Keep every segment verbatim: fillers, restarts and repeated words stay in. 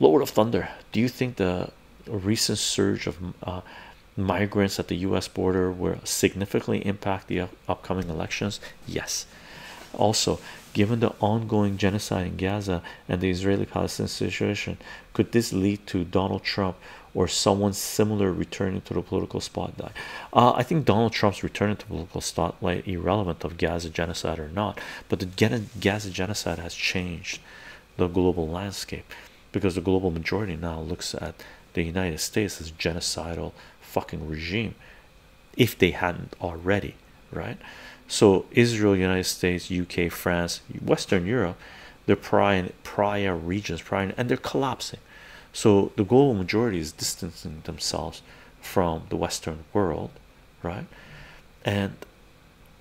Lord of Thunder, do you think the recent surge of uh, migrants at the U S border will significantly impact the up upcoming elections? Yes. Also, given the ongoing genocide in Gaza and the Israeli-Palestinian situation, could this lead to Donald Trump or someone similar returning to the political spotlight? Uh, I think Donald Trump's returning to political spotlight irrelevant of Gaza genocide or not, but the Gaza genocide has changed the global landscape because the global majority now looks at the United States as a genocidal fucking regime, if they hadn't already, right? So Israel, United States, U K, France, Western Europe, they're prior, prior regions, prior, and they're collapsing. So the global majority is distancing themselves from the Western world, right? And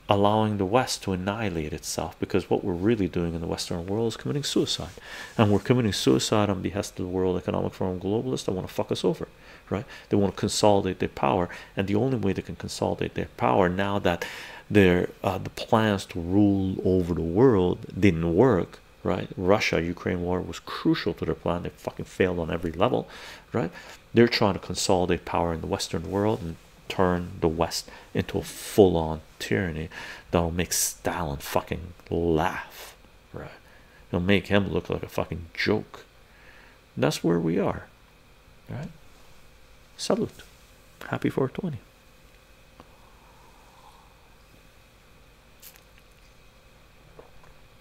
allowing the West to annihilate itself, because what we're really doing in the Western world is committing suicide. And we're committing suicide on behest of the World Economic Forum globalists that want to fuck us over, right? They want to consolidate their power. And the only way they can consolidate their power now that their uh, the plans to rule over the world didn't work, right? Russia-Ukraine war was crucial to their plan. They fucking failed on every level, right? They're trying to consolidate power in the Western world and turn the West into a full-on tyranny that'll make Stalin fucking laugh, right? It'll make him look like a fucking joke. And that's where we are, right? Salute. Happy four twenty.